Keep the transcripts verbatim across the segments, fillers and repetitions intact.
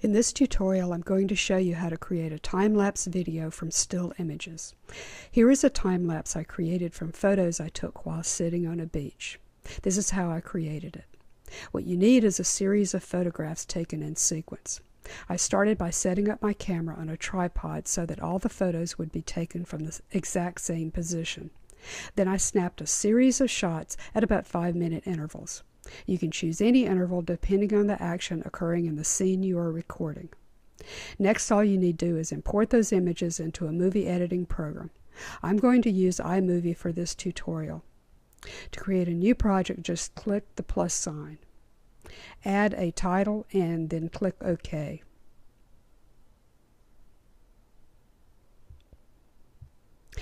In this tutorial, I'm going to show you how to create a time-lapse video from still images. Here is a time-lapse I created from photos I took while sitting on a beach. This is how I created it. What you need is a series of photographs taken in sequence. I started by setting up my camera on a tripod so that all the photos would be taken from the exact same position. Then I snapped a series of shots at about five minute intervals. You can choose any interval depending on the action occurring in the scene you are recording. Next, all you need to do is import those images into a movie editing program. I'm going to use iMovie for this tutorial. To create a new project, just click the plus sign. Add a title and then click OK.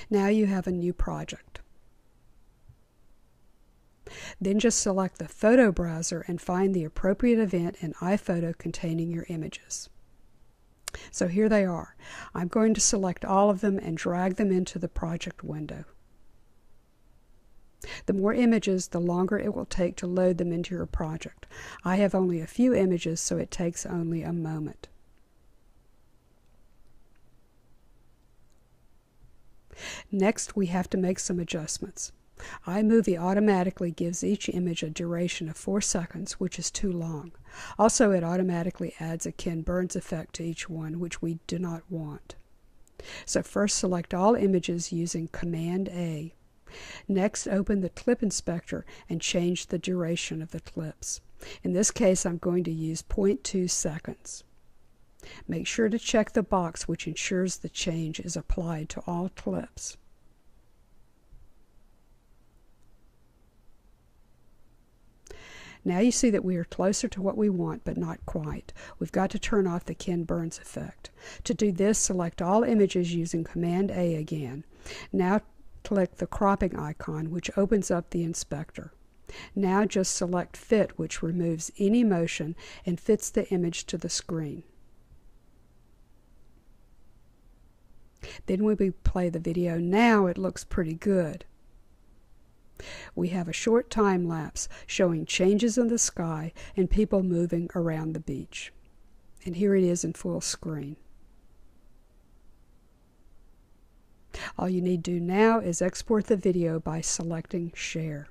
Now you have a new project. Then just select the photo browser and find the appropriate event in iPhoto containing your images. So here they are. I'm going to select all of them and drag them into the project window. The more images, the longer it will take to load them into your project. I have only a few images, so it takes only a moment. Next, we have to make some adjustments. iMovie automatically gives each image a duration of four seconds, which is too long. Also, it automatically adds a Ken Burns effect to each one, which we do not want. So first, select all images using Command A. Next, open the Clip Inspector and change the duration of the clips. In this case, I'm going to use zero point two seconds. Make sure to check the box which ensures the change is applied to all clips. Now you see that we are closer to what we want, but not quite. We've got to turn off the Ken Burns effect. To do this, select all images using Command A again. Now click the cropping icon, which opens up the inspector. Now just select Fit, which removes any motion and fits the image to the screen. Then when we play the video now, it looks pretty good. We have a short time lapse showing changes in the sky and people moving around the beach. And here it is in full screen. All you need to do now is export the video by selecting Share.